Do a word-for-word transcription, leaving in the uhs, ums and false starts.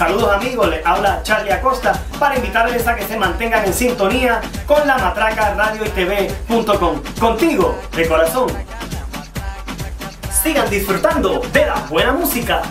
Saludos amigos, les habla Charlie Acosta para invitarles a que se mantengan en sintonía con Lamatraka Radio y T V punto com. Contigo, de corazón. Sigan disfrutando de la buena música.